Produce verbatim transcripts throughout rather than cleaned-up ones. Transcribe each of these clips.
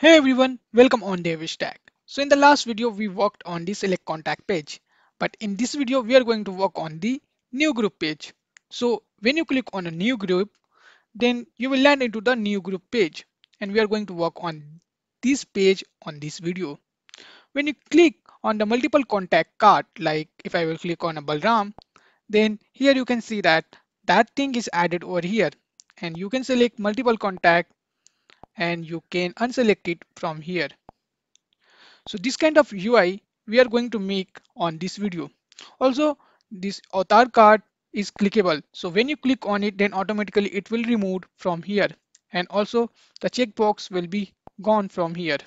Hey everyone, welcome on Dev Stack. So in the last video we worked on the select contact page, but in this video we are going to work on the new group page. So when you click on a new group, then you will land into the new group page, and we are going to work on this page on this video. When you click on the multiple contact card, like if I will click on a Balram, then here you can see that that thing is added over here, and you can select multiple contact and you can unselect it from here. So this kind of U I we are going to make on this video. Also, this avatar card is clickable. So when you click on it, then automatically it will remove from here. And also the checkbox will be gone from here.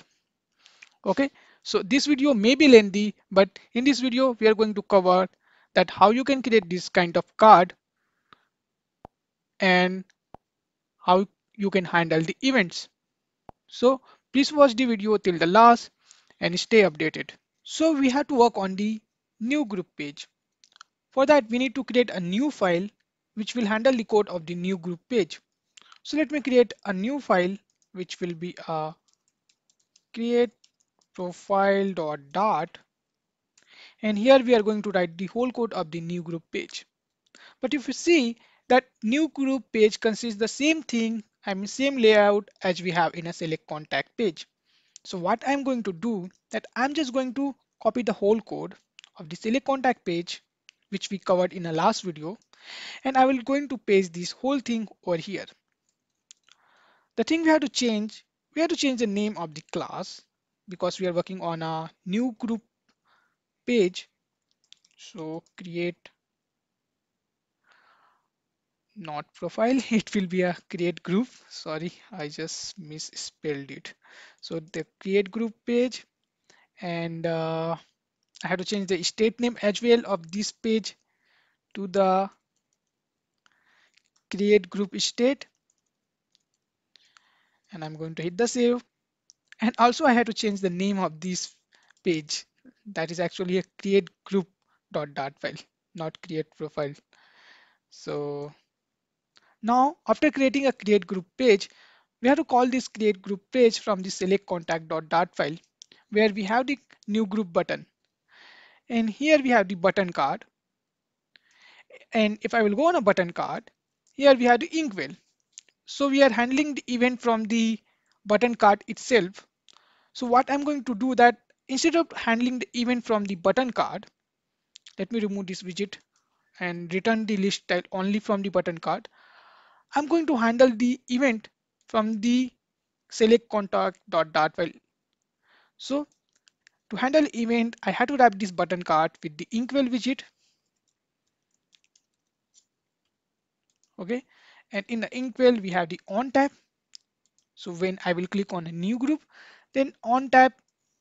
Okay, so this video may be lengthy, but in this video we are going to cover that how you can create this kind of card and how you can handle the events. So please watch the video till the last and stay updated. So we have to work on the new group page. For that we need to create a new file which will handle the code of the new group page. So let me create a new file which will be a create profile dot dart, and here we are going to write the whole code of the new group page. But if you see that new group page consists the same thing, I mean same layout as we have in a select contact page. So what I'm going to do, that I'm just going to copy the whole code of the select contact page which we covered in the last video, and I will going to paste this whole thing over here. The thing we have to change, we have to change the name of the class because we are working on a new group page. So create not profile, it will be a create group. Sorry, I just misspelled it. So the create group page, and uh, I have to change the state name as well of this page to the create group state, and I'm going to hit the save. And also I have to change the name of this page, that is actually a create group dot dart file, not create profile. So now, after creating a create group page, we have to call this create group page from the select contact.dart file, where we have the new group button, and here we have the button card. And if I will go on a button card, here we have the inkwell. So we are handling the event from the button card itself. So what I'm going to do, that instead of handling the event from the button card, let me remove this widget and return the list tile only from the button card. I'm going to handle the event from the select contact.dart file. So to handle event, I had to wrap this button card with the inkwell widget. Okay, and in the inkwell we have the on tab. So when I will click on a new group, then on tab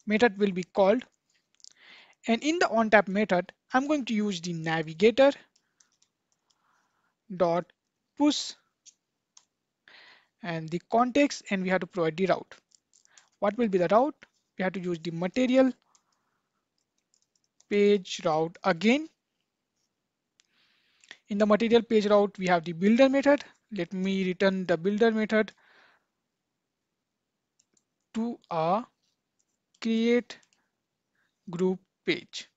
method will be called, and in the on tab method, I'm going to use the navigator dot push and the context, and we have to provide the route. What will be the route? We have to use the material page route again. In the material page route we have the builder method. Let me return the builder method to a create group page.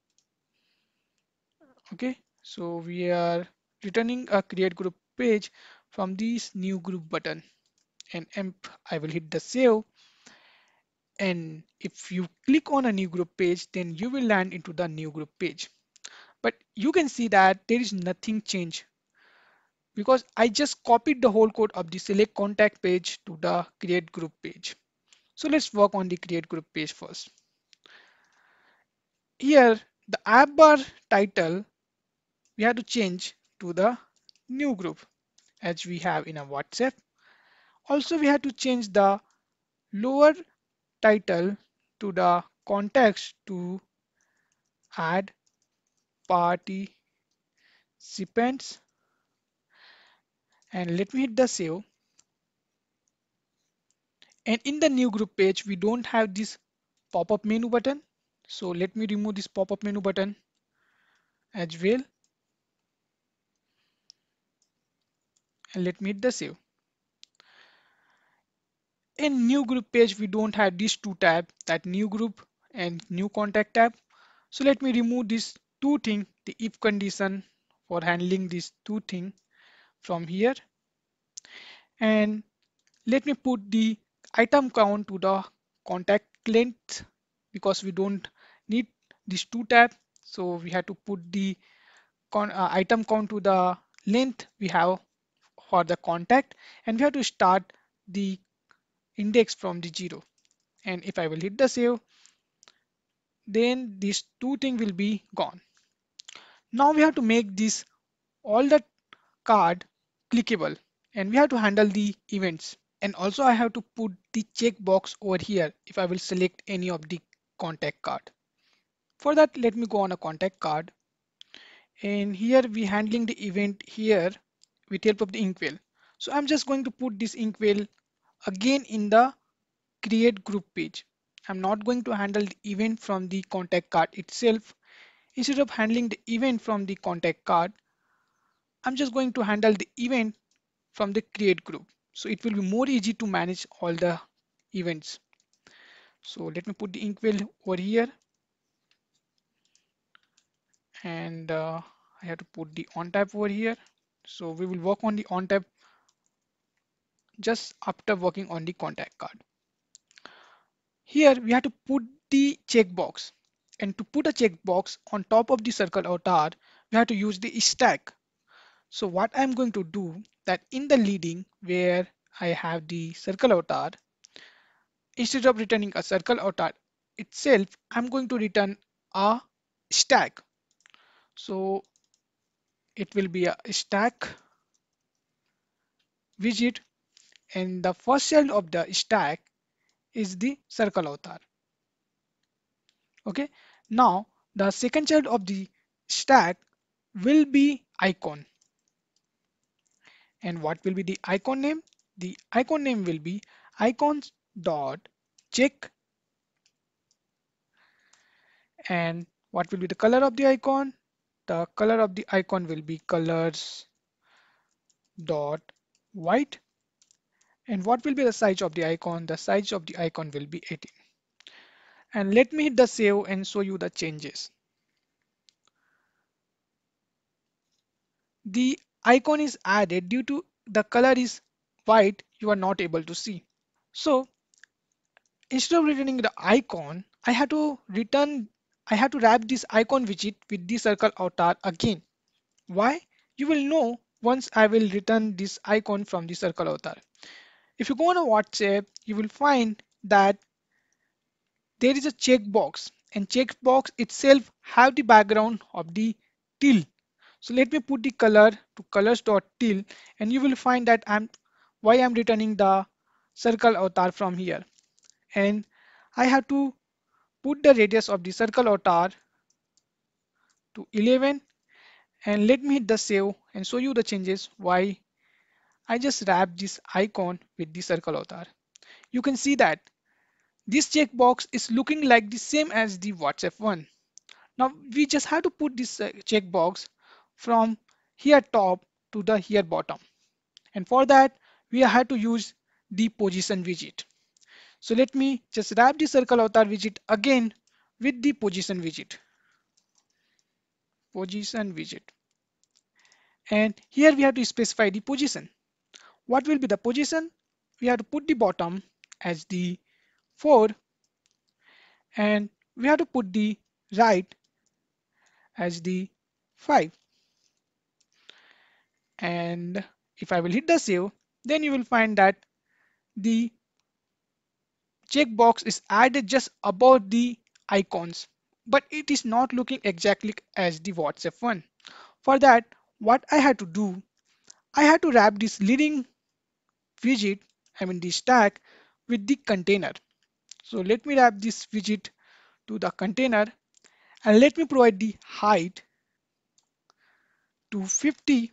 Okay, so we are returning a create group page from this new group button, and emp I will hit the save. And if you click on a new group page, then you will land into the new group page. But you can see that there is nothing changed because I just copied the whole code of the select contact page to the create group page. So let's work on the create group page first. Here the app bar title we have to change to the new group as we have in a WhatsApp. Also we have to change the lower title to the context to add participants, and let me hit the save. And in the new group page we don't have this pop-up menu button, so let me remove this pop-up menu button as well, and let me hit the save. In new group page, we don't have these two tabs, that new group and new contact tab. So let me remove these two things, the if condition for handling these two things from here. And let me put the item count to the contact length, because we don't need these two tabs. So we have to put the con uh, item count to the length we have for the contact, and we have to start the index from the zero. And if I will hit the save, then these two things will be gone. Now we have to make this all the card clickable, and we have to handle the events. And also I have to put the checkbox over here if I will select any of the contact card. For that, let me go on a contact card, and here we handling the event here with help of the inkwell. So I'm just going to put this inkwell again in the create group page. I'm not going to handle the event from the contact card itself. Instead of handling the event from the contact card, I'm just going to handle the event from the create group. So it will be more easy to manage all the events. So let me put the inkwell over here, and uh, I have to put the on tab over here. So we will work on the on tab just after working on the contact card. Here we have to put the checkbox, and to put a checkbox on top of the circle avatar, we have to use the stack. So what I'm going to do, that in the leading where I have the circle avatar, instead of returning a circle avatar itself, I'm going to return a stack. So it will be a stack widget, and the first child of the stack is the circle avatar. Okay, now the second child of the stack will be icon. And what will be the icon name? The icon name will be icons dot check. And what will be the color of the icon? The color of the icon will be colors dot white. And what will be the size of the icon? The size of the icon will be eighteen. And let me hit the save and show you the changes. The icon is added. Due to the color is white, you are not able to see. So instead of returning the icon, I had to return, I had to wrap this icon widget with the circle avatar again. Why? You will know once I will return this icon from the circle avatar. If you go on a WhatsApp, you will find that there is a checkbox, and checkbox itself have the background of the teal. So let me put the color to colors.teal, and you will find that I'm why I'm returning the circle avatar from here. And I have to put the radius of the circle avatar to eleven, and let me hit the save and show you the changes why I just wrapped this icon with the circle avatar. You can see that this checkbox is looking like the same as the WhatsApp one. Now we just have to put this checkbox from here top to the here bottom, and for that we had to use the position widget. So let me just wrap the circle avatar widget again with the position widget. Position widget, and here we have to specify the position. What will be the position? We have to put the bottom as the four, and we have to put the right as the five. And if I will hit the save, then you will find that the checkbox is added just above the icons, but it is not looking exactly as the WhatsApp one. For that, what I had to do, I had to wrap this leading widget, I mean the stack, with the container. So let me wrap this widget to the container, and let me provide the height to fifty,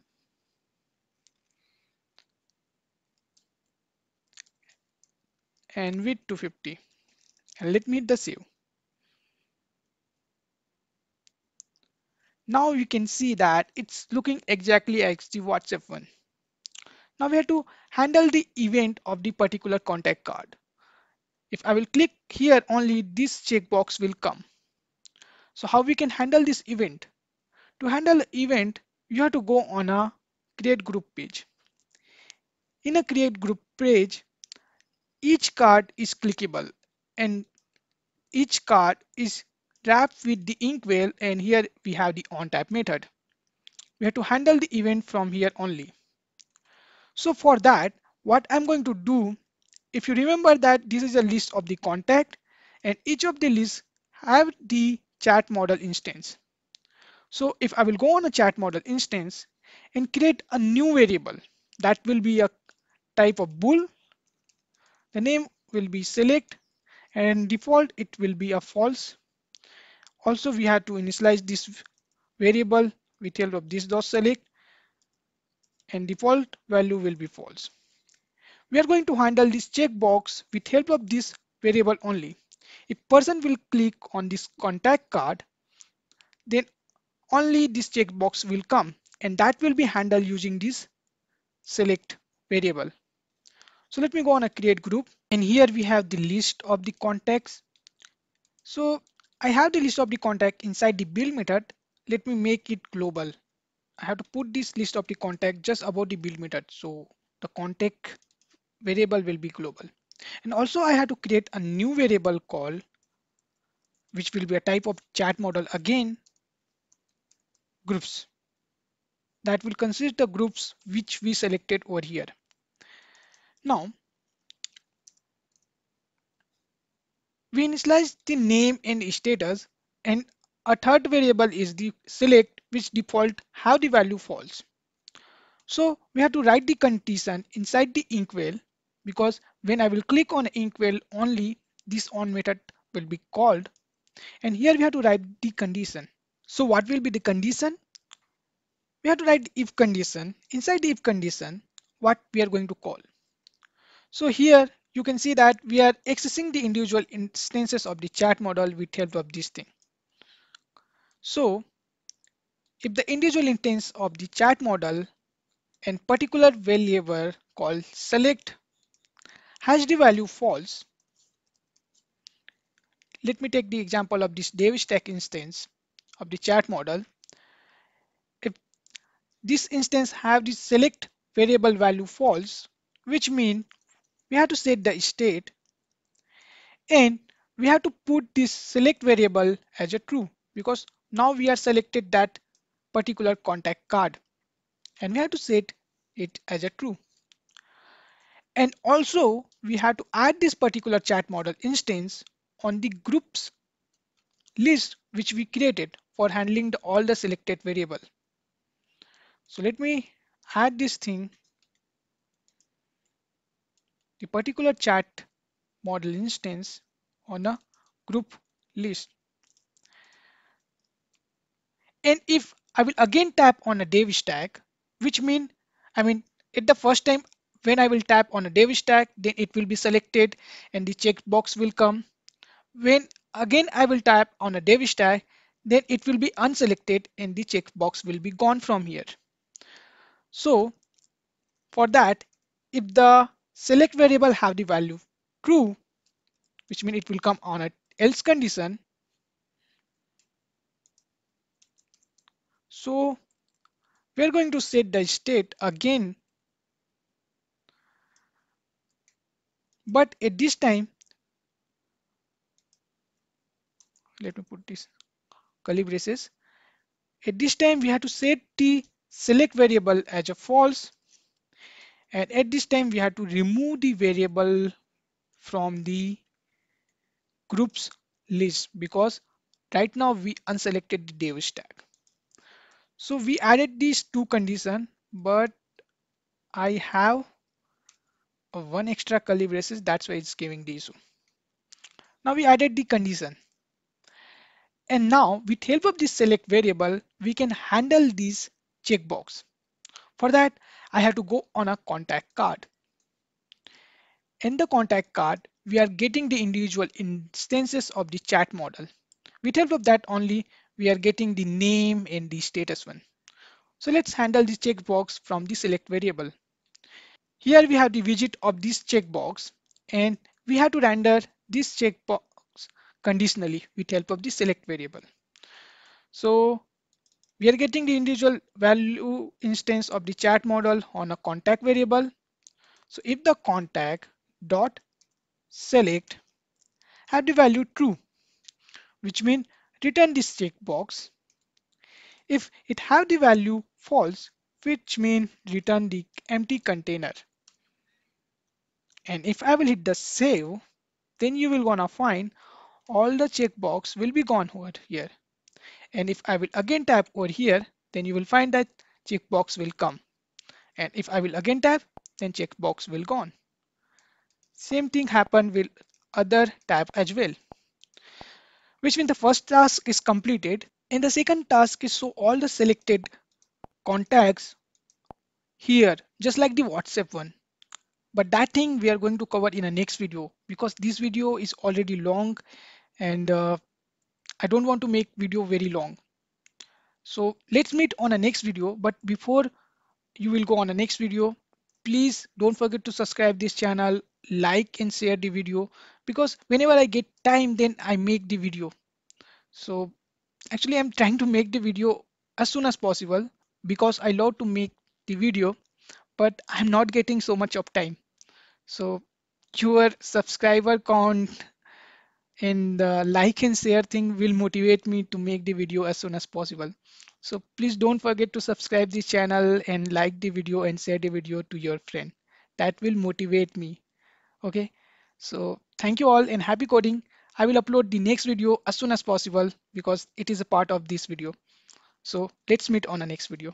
and width to fifty, and let me hit the save. Now you can see that it's looking exactly as the WhatsApp one. Now we have to handle the event of the particular contact card. If I will click here, only this checkbox will come. So how we can handle this event? To handle event, you have to go on a create group page. In a create group page, each card is clickable and each card is wrapped with the inkwell, and here we have the onTap method. We have to handle the event from here only. So for that, what I'm going to do, if you remember that this is a list of the contact and each of the lists have the chat model instance. So if I will go on a chat model instance and create a new variable that will be a type of bool, the name will be select and default it will be a false. Also we have to initialize this variable with help of this dot select and default value will be false. We are going to handle this checkbox with help of this variable only. If person will click on this contact card, then only this checkbox will come and that will be handled using this select variable. So let me go on a create group and here we have the list of the contacts. So I have the list of the contact inside the build method. Let me make it global. I have to put this list of the contact just above the build method. So the contact variable will be global. And also I have to create a new variable call, which will be a type of chat model again, groups. That will consist the groups which we selected over here. Now, we initialize the name and status, and a third variable is the select, which default have the value false. So we have to write the condition inside the inkwell, because when I will click on inkwell only, this on method will be called, and here we have to write the condition. So what will be the condition? We have to write the if condition. Inside the if condition, what we are going to call. So here you can see that we are accessing the individual instances of the chat model with help of this thing. So if the individual instance of the chat model and particular variable called select has the value false. Let me take the example of this Dev Stack instance of the chat model. If this instance have the select variable value false, which means we have to set the state and we have to put this select variable as a true, because now we are selected that particular contact card and we have to set it as a true. And also we have to add this particular chat model instance on the groups list which we created for handling the, all the selected variable. So let me add this thing, the particular chat model instance on a group list. And if I will again tap on a Dev Stack, which mean, I mean, at the first time when I will tap on a Dev Stack, then it will be selected and the checkbox will come. When again I will tap on a Dev Stack, then it will be unselected and the checkbox will be gone from here. So for that, if the select variable have the value true, which means it will come on a else condition. So we are going to set the state again, but at this time, let me put this curly braces. At this time we have to set the select variable as a false, and at this time we have to remove the variable from the groups list, because right now we unselected the Dev Stack. So we added these two conditions, but I have one extra curly braces, that's why it's giving the issue. Now we added the condition. And now with help of this select variable, we can handle this checkbox. For that, I have to go on a contact card. In the contact card, we are getting the individual instances of the chat model. With help of that only, we are getting the name and the status one. So let's handle the checkbox from the select variable. Here we have the widget of this checkbox, and we have to render this checkbox conditionally with help of the select variable. So we are getting the individual value instance of the chat model on a contact variable. So if the contact dot select have the value true, which means return this checkbox. If it have the value false, which means return the empty container. And if I will hit the save, then you will gonna find all the checkbox will be gone over here. And if I will again tap over here, then you will find that checkbox will come. And if I will again tap, then checkbox will gone. Same thing happened with other tab as well. Which means the first task is completed, and the second task is show all the selected contacts here, just like the WhatsApp one. But that thing we are going to cover in the next video, because this video is already long, and uh, I don't want to make video very long. So let's meet on the next video. But before you will go on the next video, please don't forget to subscribe this channel, like and share the video, because whenever I get time, then I make the video. So actually I'm trying to make the video as soon as possible, because I love to make the video, but I'm not getting so much of time. So your subscriber count and the like and share thing will motivate me to make the video as soon as possible. So please don't forget to subscribe this channel and like the video and share the video to your friend. That will motivate me. Okay. So thank you all and happy coding. I will upload the next video as soon as possible, because it is a part of this video. So let's meet on the next video.